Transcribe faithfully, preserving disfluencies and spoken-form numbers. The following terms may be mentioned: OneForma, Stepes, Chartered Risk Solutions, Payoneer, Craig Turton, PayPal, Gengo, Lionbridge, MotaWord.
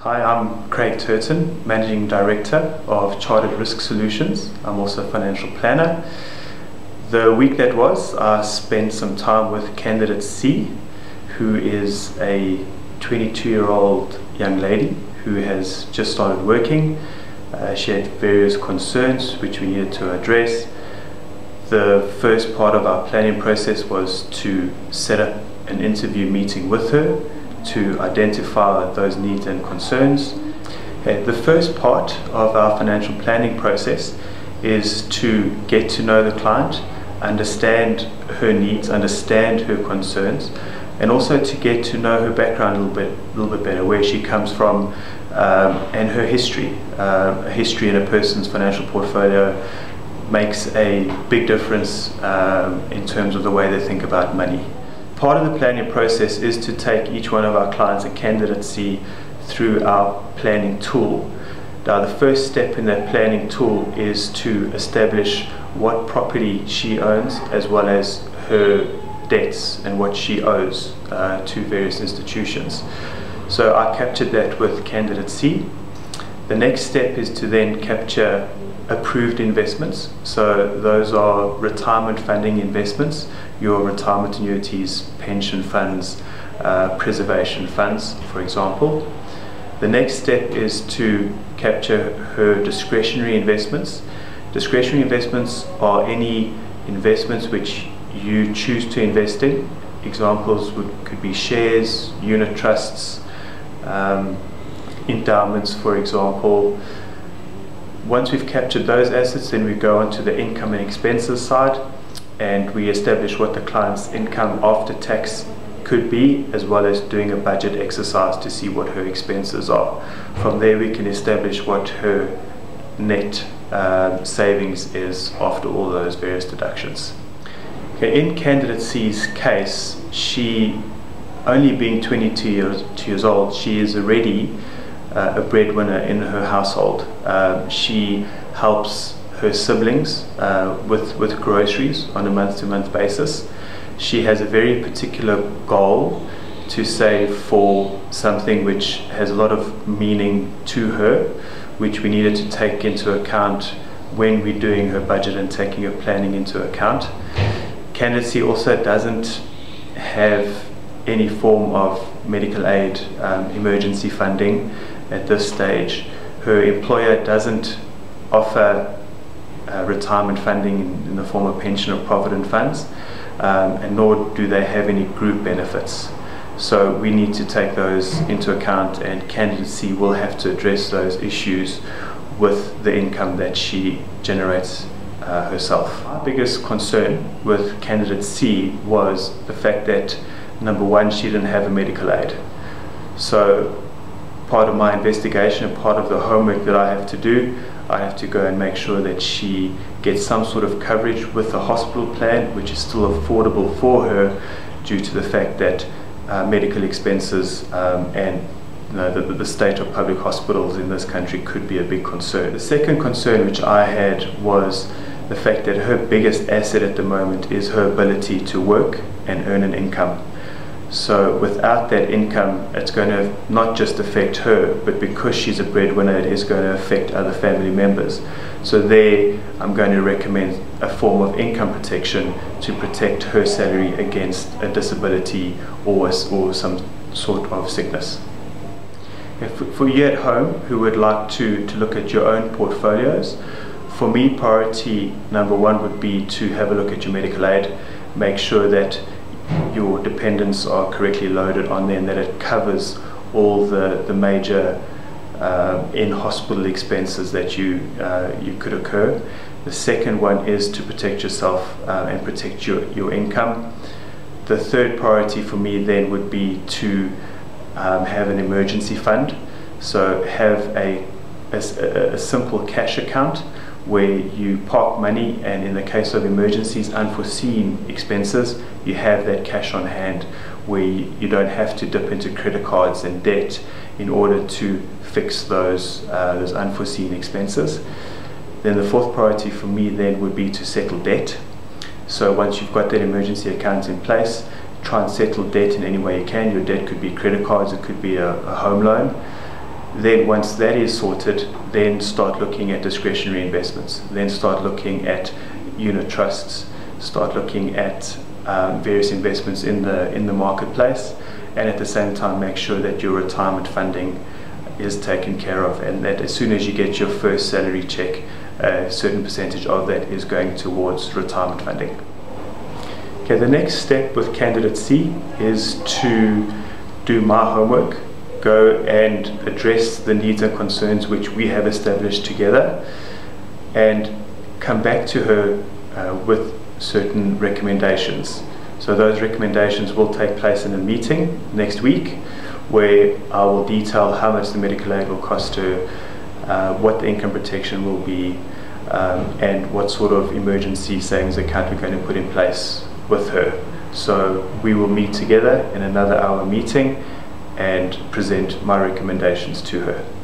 Hi, I'm Craig Turton, Managing Director of Chartered Risk Solutions. I'm also a financial planner. The week that was, I spent some time with candidate C, who is a twenty-two-year-old young lady who has just started working. Uh, she had various concerns which we needed to address. The first part of our planning process was to set up an interview meeting with her to identify those needs and concerns. The first part of our financial planning process is to get to know the client, understand her needs, understand her concerns, and also to get to know her background a little bit, a little bit better, where she comes from um, and her history. Uh, a history in a person's financial portfolio makes a big difference um, in terms of the way they think about money. Part of the planning process is to take each one of our clients and candidacy through our planning tool. Now, the first step in that planning tool is to establish what property she owns as well as her debts and what she owes uh, to various institutions. So I captured that with candidate C. The next step is to then capture approved investments, so those are retirement funding investments, your retirement annuities, pension funds, uh, preservation funds, for example. The next step is to capture her discretionary investments. Discretionary investments are any investments which you choose to invest in. Examples would, could be shares, unit trusts, um, endowments, for example. Once we've captured those assets, then we go on to the income and expenses side, and we establish what the client's income after tax could be, as well as doing a budget exercise to see what her expenses are. From there we can establish what her net uh, savings is after all those various deductions. Okay, in candidate C's case, she, only being twenty-two years, years old, she is already Uh, a breadwinner in her household. Uh, she helps her siblings uh, with, with groceries on a month-to-month basis. She has a very particular goal to save for something which has a lot of meaning to her, which we needed to take into account when we're doing her budget and taking her planning into account. Candidacy also doesn't have any form of medical aid, um, emergency funding. At this stage, her employer doesn't offer uh, retirement funding in, in the form of pension or provident funds, um, and nor do they have any group benefits. So we need to take those into account, and candidacy will have to address those issues with the income that she generates uh, herself. Our biggest concern with candidate C was the fact that, number one, she didn't have a medical aid. So part of my investigation and part of the homework that I have to do, I have to go and make sure that she gets some sort of coverage with the hospital plan, which is still affordable for her due to the fact that uh, medical expenses um, and you know, the, the state of public hospitals in this country could be a big concern. The second concern which I had was the fact that her biggest asset at the moment is her ability to work and earn an income. So without that income, it's going to not just affect her, but because she's a breadwinner, it is going to affect other family members. So there, I'm going to recommend a form of income protection to protect her salary against a disability or, or some sort of sickness. For you at home who would like to, to look at your own portfolios, for me, priority number one would be to have a look at your medical aid, make sure that your dependents are correctly loaded on there and that it covers all the, the major uh, in-hospital expenses that you, uh, you could occur. The second one is to protect yourself uh, and protect your, your income. The third priority for me then would be to um, have an emergency fund, so have a, a, a simple cash account where you park money, and in the case of emergencies, unforeseen expenses, you have that cash on hand where you don't have to dip into credit cards and debt in order to fix those, uh, those unforeseen expenses. Then the fourth priority for me then would be to settle debt. So once you've got that emergency account in place, try and settle debt in any way you can. Your debt could be credit cards, it could be a, a home loan. Then once that is sorted, then start looking at discretionary investments, then start looking at unit trusts, start looking at um, various investments in the, in the marketplace, and at the same time make sure that your retirement funding is taken care of, and that as soon as you get your first salary check, a certain percentage of that is going towards retirement funding. Okay, the next step with candidate C is to do my homework, go and address the needs and concerns which we have established together, and come back to her uh, with certain recommendations. So those recommendations will take place in a meeting next week, where I will detail how much the medical aid will cost her, uh, what the income protection will be, um, and what sort of emergency savings account we're going to put in place with her. So we will meet together in another hour meeting and present my recommendations to her.